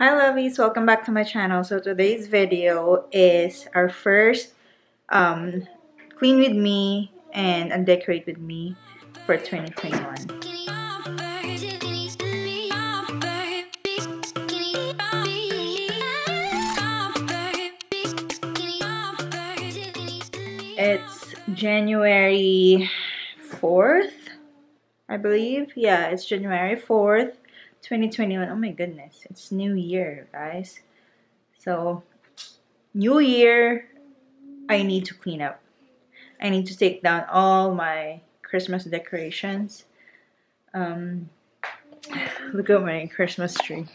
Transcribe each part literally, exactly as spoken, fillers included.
Hi lovies, welcome back to my channel. So today's video is our first um, clean with me and undecorate with me for twenty twenty-one. It's January fourth, I believe. Yeah, it's January fourth. twenty twenty-one. Oh my goodness, it's new year, guys. So new year, I need to clean up. I need to take down all my Christmas decorations. Um look at my Christmas tree.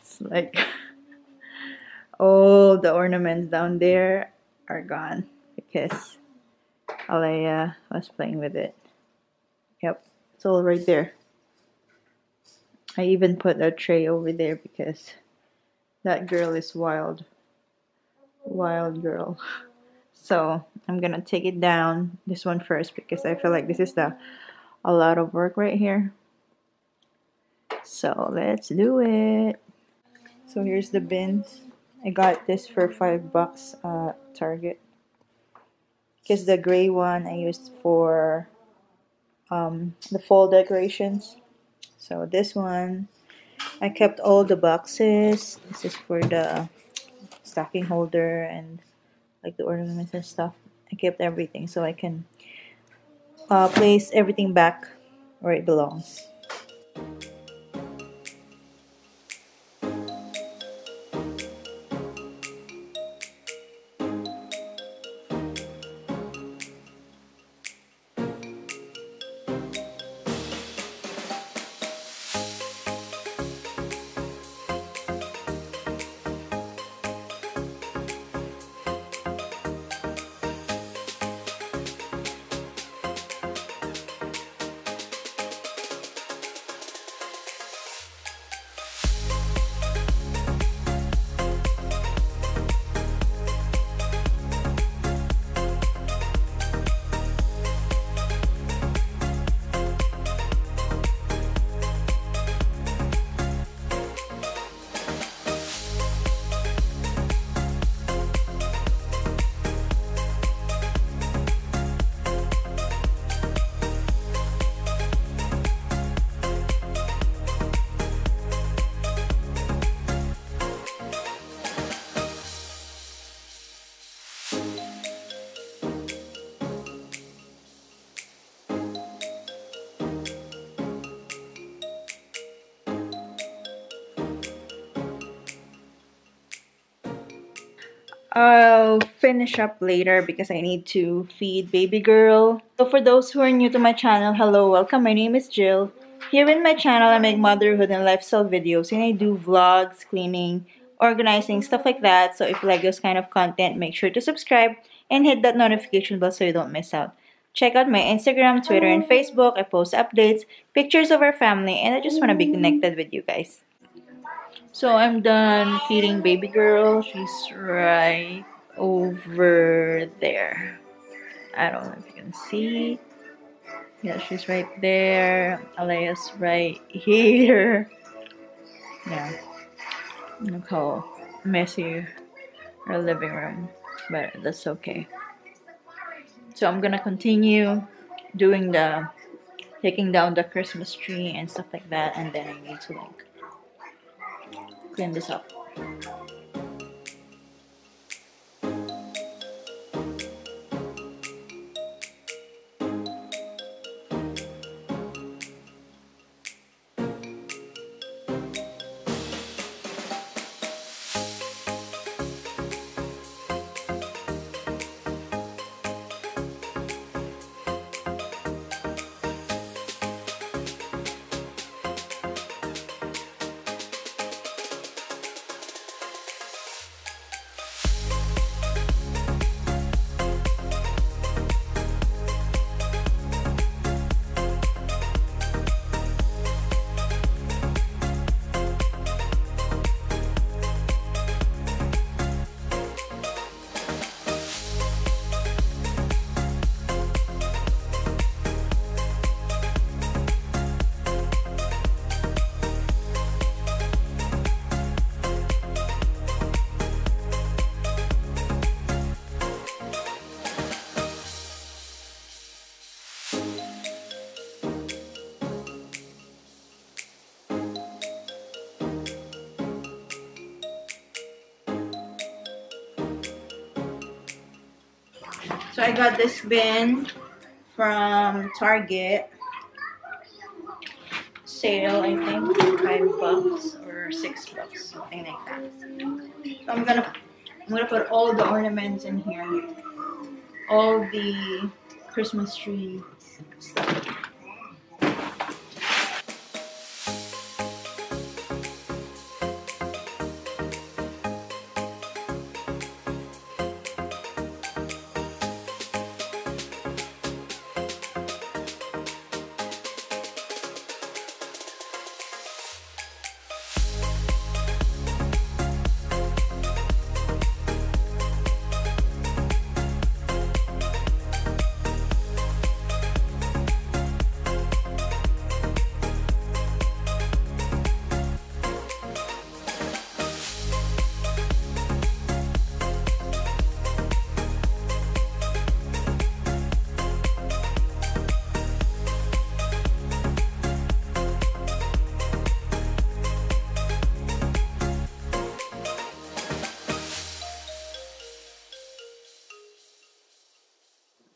It's like all the ornaments down there are gone because Alaiya was playing with it. Yep, it's all right there. I even put a tray over there because that girl is wild. Wild girl. So I'm gonna take it down, this one first, because I feel like this is the, a lot of work right here. So let's do it. So here's the bins. I got this for five bucks at Target. Because the gray one I used for um, the fall decorations. So this one, I kept all the boxes. This is for the stocking holder and like the ornaments and stuff. I kept everything so I can uh, place everything back where it belongs. I'll finish up later because I need to feed baby girl. So for those who are new to my channel, hello, welcome. My name is Jill. Here in my channel, I make motherhood and lifestyle videos, and I do vlogs, cleaning, organizing, stuff like that. So if you like this kind of content, make sure to subscribe and hit that notification bell so you don't miss out. Check out my Instagram, Twitter, and Facebook. I post updates, pictures of our family, and I just want to be connected with you guys. So I'm done feeding baby girl. She's right over there. I don't know if you can see. Yeah, she's right there. Alaiya's right here. Yeah. Look how messy our living room. But that's okay. So I'm gonna continue doing the taking down the Christmas tree and stuff like that, and then I need to like clean this up. So I got this bin from Target. Sale, I think five bucks or six bucks, something like that. So I'm gonna I'm gonna put all the ornaments in here, all the Christmas tree stuff.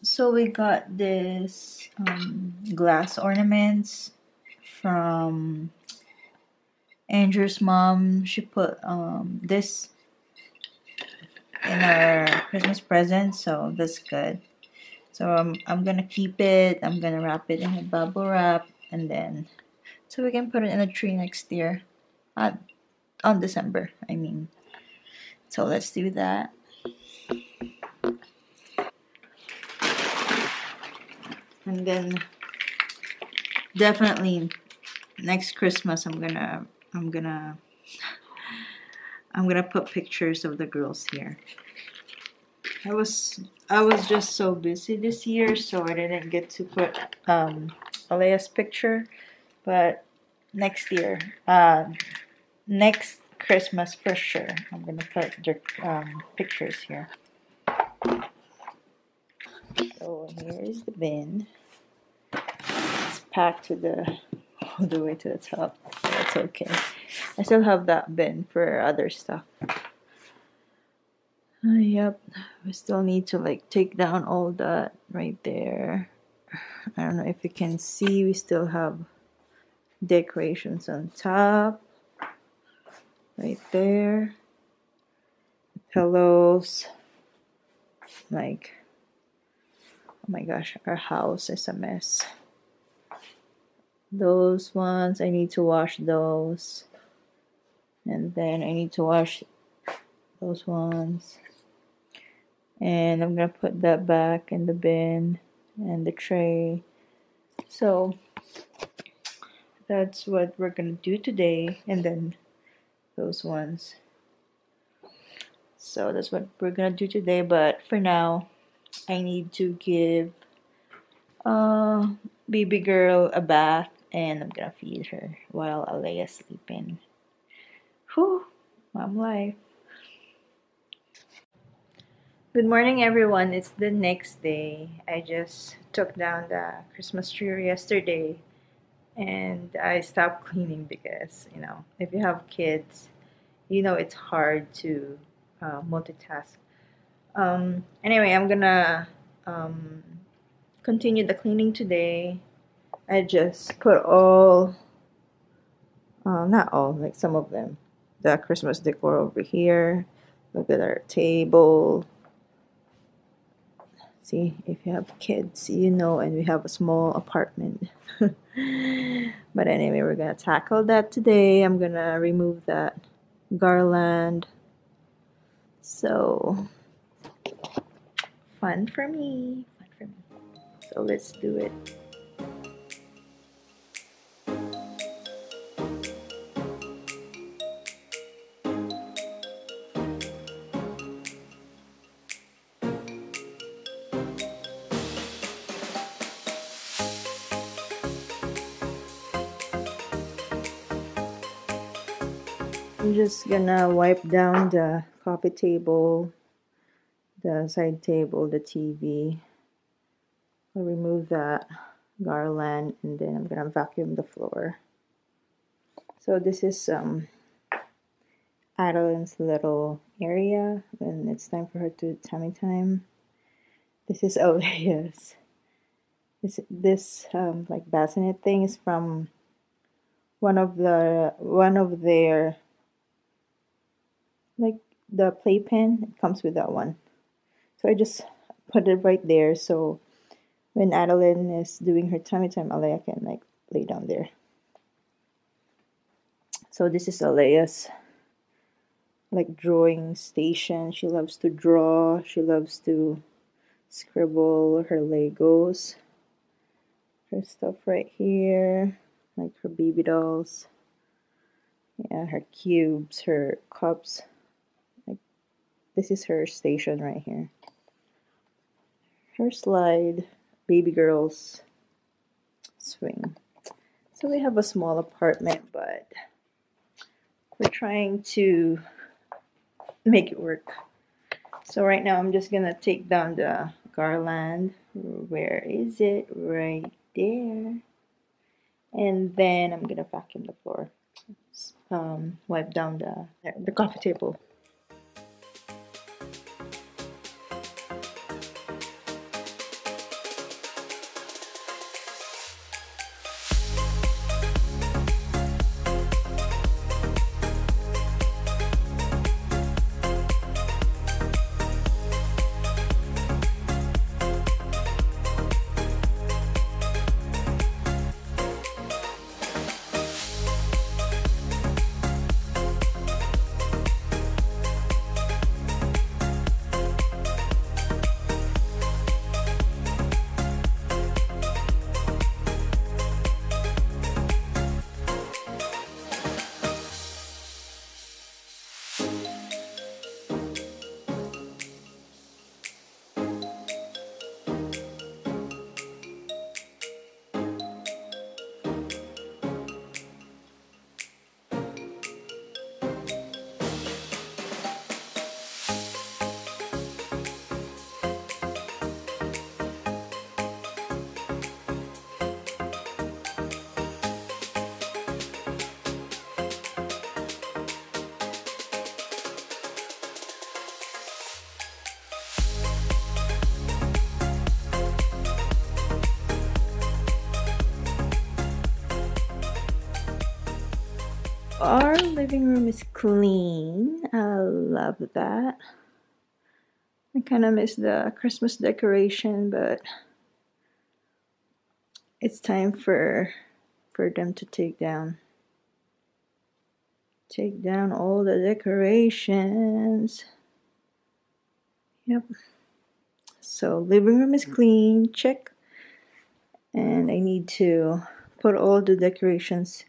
So we got this um, glass ornaments from Andrew's mom. She put um, this in her Christmas present, so that's good. So um, I'm gonna keep it. I'm gonna wrap it in a bubble wrap, and then so we can put it in a tree next year, uh, on December, I mean. So let's do that. And then definitely next Christmas I'm gonna I'm gonna I'm gonna put pictures of the girls here. I was I was just so busy this year, so I didn't get to put um Alaiya's picture, but next year, uh, next Christmas for sure I'm gonna put their um, pictures here. So here is the bin. It's packed to the all the way to the top. That's okay. I still have that bin for other stuff. Uh, yep, we still need to like take down all that right there. I don't know if you can see. We still have decorations on top, right there. Pillows, like. Oh my gosh, our house is a mess. Those ones, I need to wash those. And then I need to wash those ones. And I'm gonna put that back in the bin and the tray. So that's what we're gonna do today. And then those ones. So that's what we're gonna do today, but for now, I need to give uh, baby girl a bath, and I'm gonna feed her while Alaiya's sleeping. Whew, mom life. Good morning, everyone. It's the next day. I just took down the Christmas tree yesterday, and I stopped cleaning because, you know, if you have kids, you know it's hard to uh, multitask. Um, anyway, I'm gonna um, continue the cleaning today. I just put all, uh, not all, like some of them, the Christmas decor over here. Look at our table. See, if you have kids, you know, and we have a small apartment. But anyway, we're gonna tackle that today. I'm gonna remove that garland. So... Fun for me, fun for me. So let's do it. I'm just gonna wipe down the coffee table, the side table, the T V. I'll remove that garland, and then I'm gonna vacuum the floor. So this is um, Adeline's little area when it's time for her to tummy time. This is Alaiya's. This this um, like bassinet thing is from one of the one of their like the playpen. It comes with that one, so I just put it right there. So when Adeline is doing her tummy time, Alaiya can like lay down there. So this is Alaiya's like drawing station. She loves to draw. She loves to scribble her Legos. Her stuff right here, like her baby dolls, yeah, her cubes, her cups. Like this is her station right here. Her slide, baby girls, swing. So we have a small apartment, but we're trying to make it work. So right now I'm just gonna take down the garland. Where is it? Right there. And then I'm gonna vacuum the floor, um, wipe down the, the coffee table. Our living room is clean. I love that. I kind of miss the Christmas decoration, but it's time for for them to take down take down all the decorations. Yep. So living room is clean, check. And I need to put all the decorations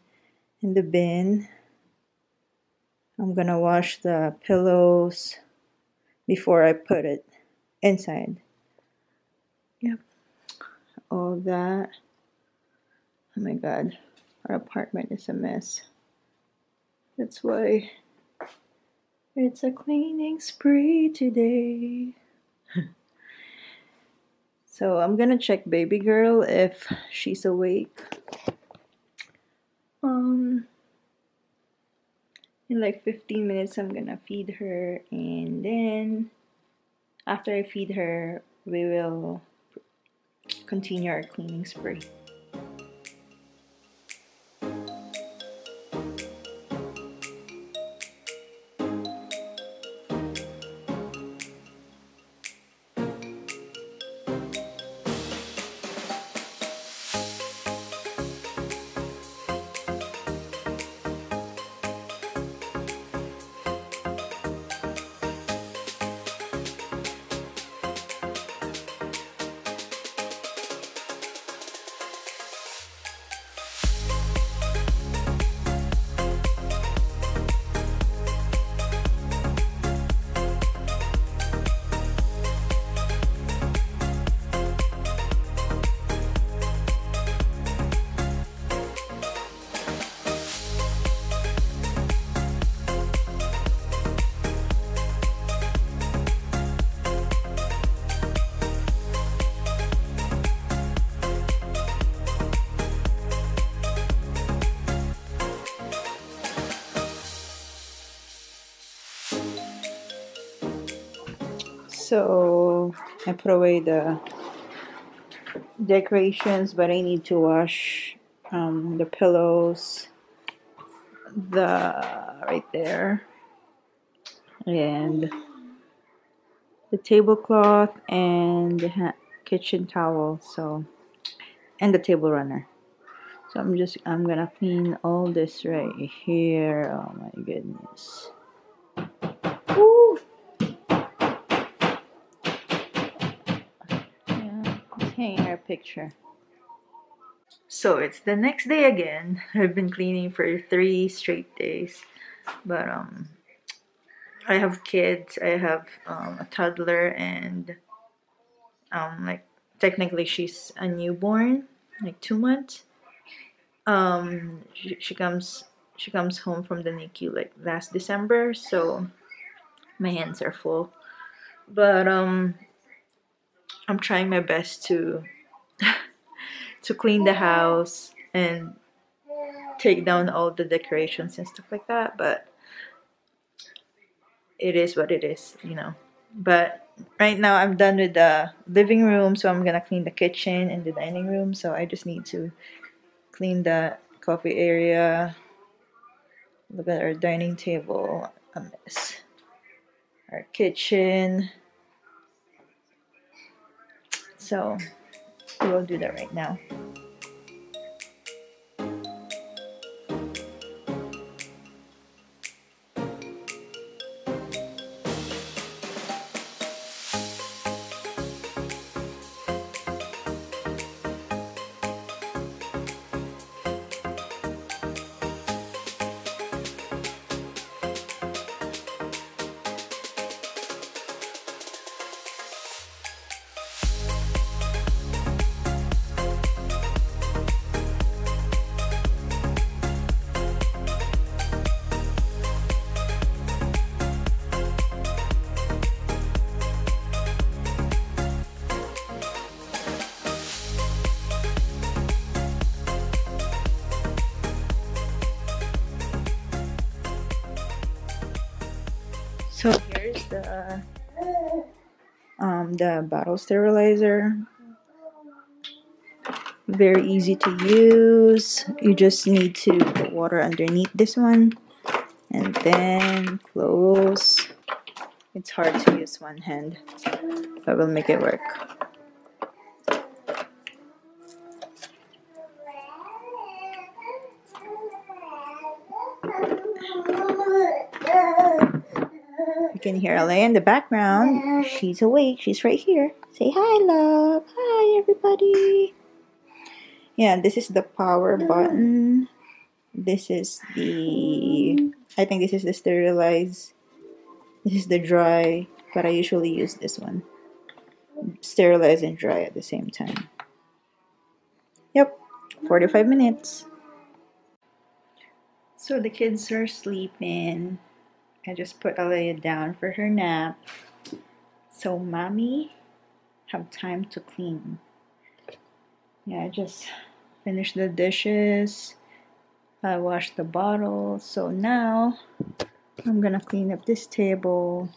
in the bin. I'm gonna wash the pillows before I put it inside. Yep, all that. Oh my god, our apartment is a mess. That's why it's a cleaning spree today. So I'm gonna check baby girl if she's awake. Um. In like fifteen minutes I'm gonna feed her, and then after I feed her we will continue our cleaning spree. So I put away the decorations, but I need to wash um, the pillows, the right there, and the tablecloth, and the ha kitchen towel, so, and the table runner. So I'm just I'm gonna clean all this right here. Oh my goodness. Woo! Yeah, let's hang our picture. So it's the next day again. I've been cleaning for three straight days, but um, I have kids. I have um, a toddler, and um, like technically she's a newborn, like two months. Um, she, she comes she comes home from the N I C U like last December, so my hands are full. But um, I'm trying my best to to clean the house and take down all the decorations and stuff like that. But it is what it is, you know. But right now I'm done with the living room, so I'm gonna clean the kitchen and the dining room. So I just need to clean that coffee area. Look at our dining table, a mess. Our kitchen. So we'll do that right now. So here's the um, the bottle sterilizer. Very easy to use. You just need to put water underneath this one and then close. It's hard to use one hand, but we'll make it work. Can hear Alaiya in the background. She's awake. She's right here. Say hi, love. Hi, everybody. Yeah, this is the power button. This is the... I think this is the sterilize. This is the dry. But I usually use this one. Sterilize and dry at the same time. Yep. forty-five minutes. So the kids are sleeping. I just put Alaiya down for her nap. So mommy have time to clean. Yeah, I just finished the dishes. I washed the bottles. So now I'm gonna clean up this table.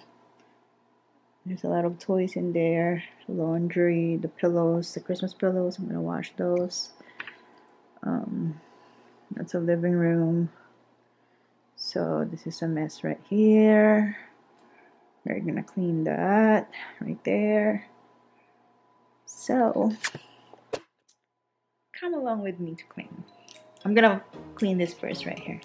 There's a lot of toys in there. Laundry, the pillows, the Christmas pillows. I'm gonna wash those. Um, that's a living room. So this is a mess right here. We're gonna clean that right there. So come along with me to clean. I'm gonna clean this first right here.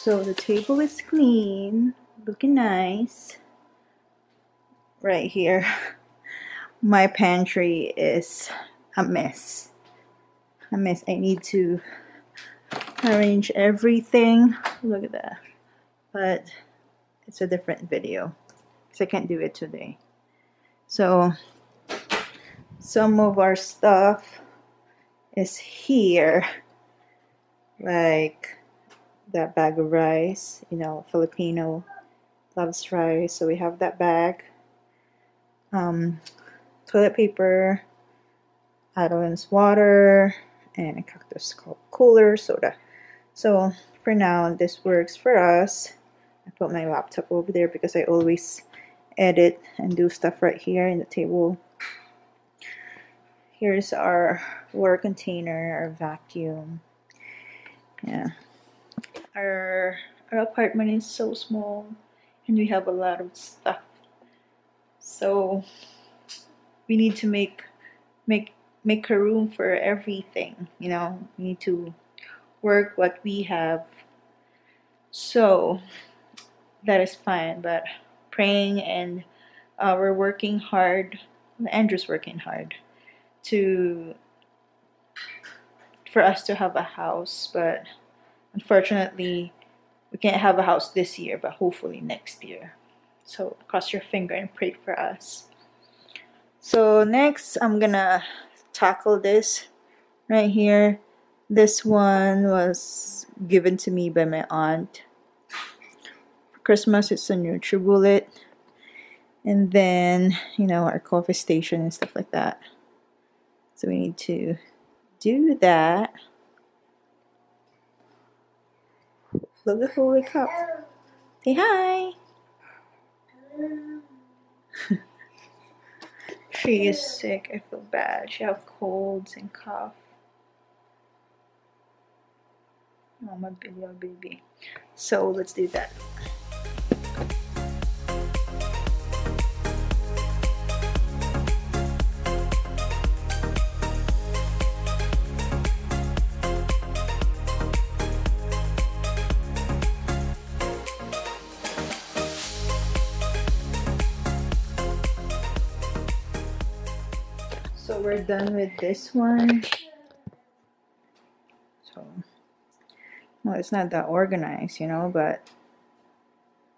So the table is clean, looking nice. Right here, my pantry is a mess. A mess. I need to arrange everything. Look at that. But it's a different video, because I can't do it today. So some of our stuff is here, like that bag of rice. You know, Filipino loves rice, so we have that bag. Um, toilet paper, Adeline's water, and a Cactus Cooler soda. So for now, this works for us. I put my laptop over there because I always edit and do stuff right here in the table. Here's our water container, our vacuum. Yeah, our our apartment is so small, and we have a lot of stuff. So we need to make make make a room for everything. You know, we need to work what we have. So that is fine, but praying and uh, we're working hard. Andrew's working hard to for us to have a house, but unfortunately we can't have a house this year, but hopefully next year. So cross your finger and pray for us. So next I'm gonna tackle this right here. This one was given to me by my aunt. Christmas, it's a NutriBullet, and then, you know, our coffee station and stuff like that. So we need to do that. Look at who wake up. Say hi. She is sick. I feel bad. She has colds and cough. Oh, my baby, oh, baby. So let's do that. So we're done with this one. So, well, it's not that organized, you know, but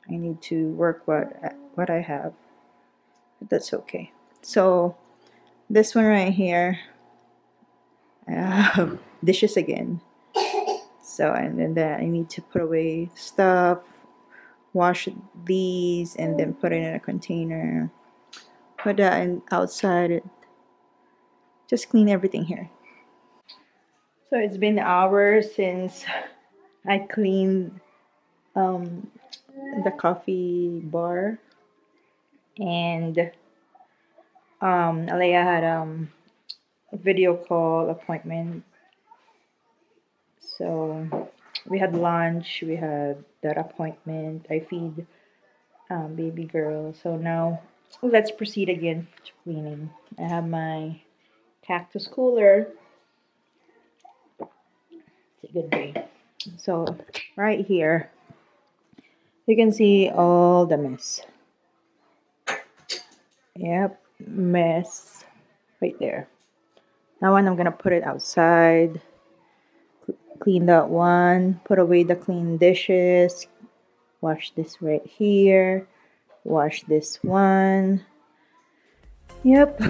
I need to work what what I have. But that's okay. So this one right here, I have dishes again. So and then that I need to put away stuff, wash these, and then put it in a container. Put that in outside. Just clean everything here. So it's been hours since I cleaned um, the coffee bar, and um, Alaiya had um, a video call appointment. So we had lunch, we had that appointment. I feed um, baby girl. So now let's proceed again to cleaning. I have my Cactus Cooler. It's a good day. So right here you can see all the mess. Yep, mess right there. Now I'm gonna put it outside, clean that one, put away the clean dishes, wash this right here, wash this one. Yep.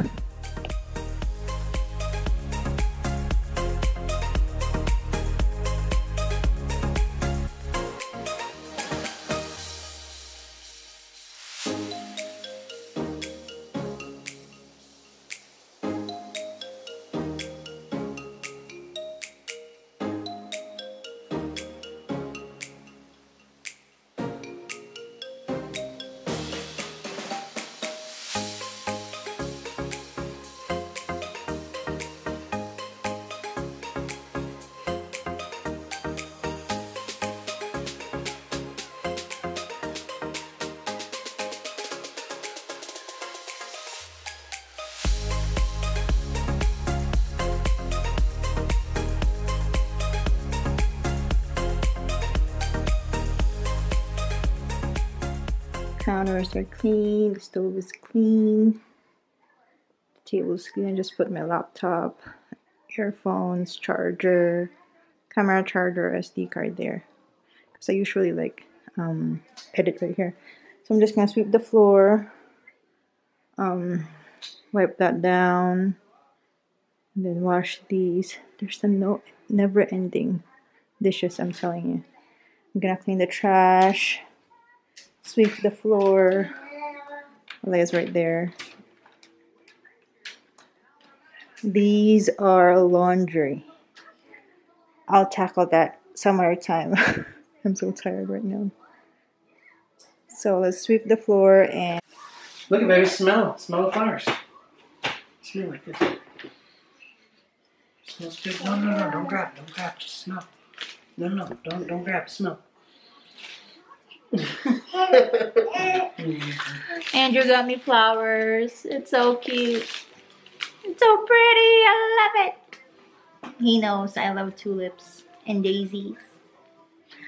Counters are clean, the stove is clean, the table is clean. I just put my laptop, earphones, charger, camera charger, S D card there, because I usually like um, edit right here. So I'm just gonna sweep the floor, um, wipe that down, And then wash these. There's a no never-ending dishes, I'm telling you. I'm gonna clean the trash, sweep the floor. Alaiya's right there. These are laundry. I'll tackle that some other time. I'm so tired right now. So let's sweep the floor and look at baby smell. Smell the flowers. Smell like this. Smells good. No, no, no, don't grab, don't grab, just smell. No, no, don't don't grab, smell. Andrew got me flowers. It's so cute. It's so pretty. I love it. He knows I love tulips and daisies.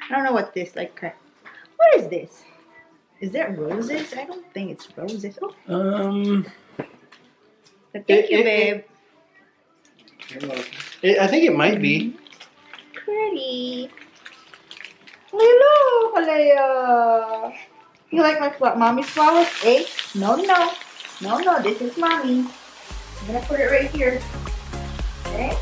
I don't know what this like. What is this? Is that roses? I don't think it's roses. Oh. Um. But thank it, you, it, babe. It, it, I think it might be. Pretty. Hello, Alaiya. You like my fl mommy's flowers? Eh? No, no, no, no. This is mommy. I'm gonna put it right here. Okay.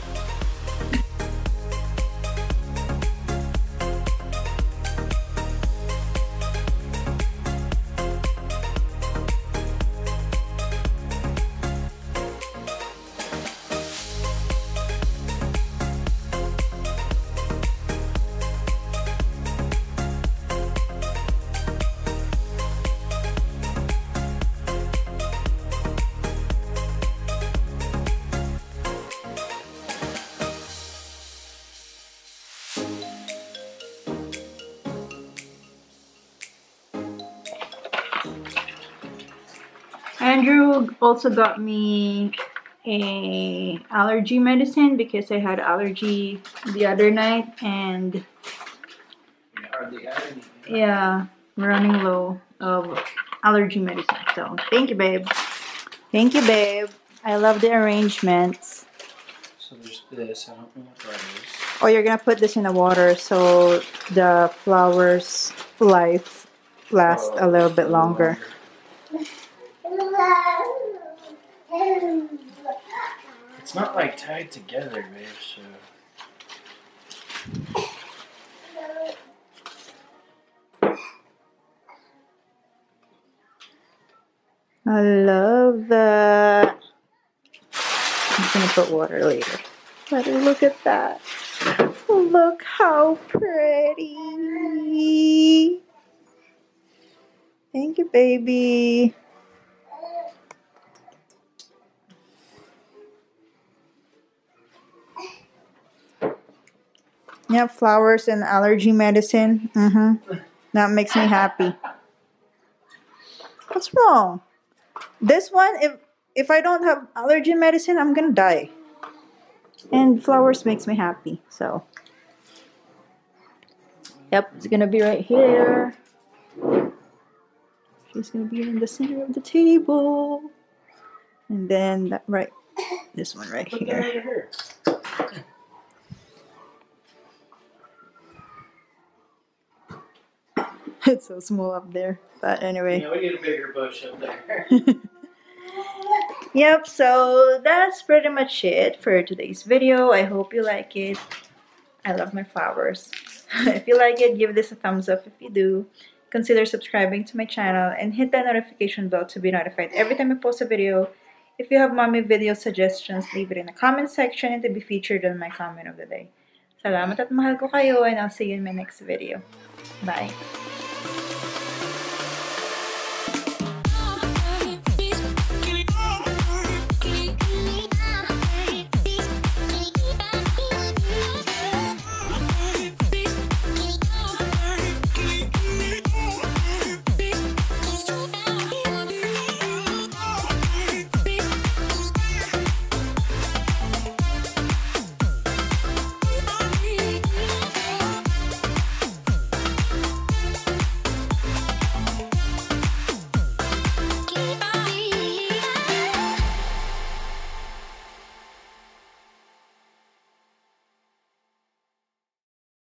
Andrew also got me a allergy medicine because I had allergy the other night and yeah, running low of allergy medicine. So thank you, babe. Thank you, babe. I love the arrangements. So there's this. I don't know what that is. Oh, you're gonna put this in the water so the flowers' life lasts oh, a little bit longer. longer. It's not like tied together, babe, so. I love that. I'm gonna put water later. But look at that. Look how pretty. Thank you, baby. Yeah, flowers and allergy medicine. Mm-hmm. That makes me happy. What's wrong? This one, if if I don't have allergy medicine, I'm gonna die. And flowers makes me happy. So, yep, it's gonna be right here. She's gonna be in the center of the table, and then that right, this one right here. It's so small up there, but anyway. Yeah, we need a bigger bush up there. Yep, so that's pretty much it for today's video. I hope you like it. I love my flowers. If you like it, give this a thumbs up. If you do, consider subscribing to my channel and hit that notification bell to be notified every time I post a video. If you have mommy video suggestions, leave it in the comment section and to be featured on my comment of the day. Salamat at mahal ko kayo, and I'll see you in my next video. Bye.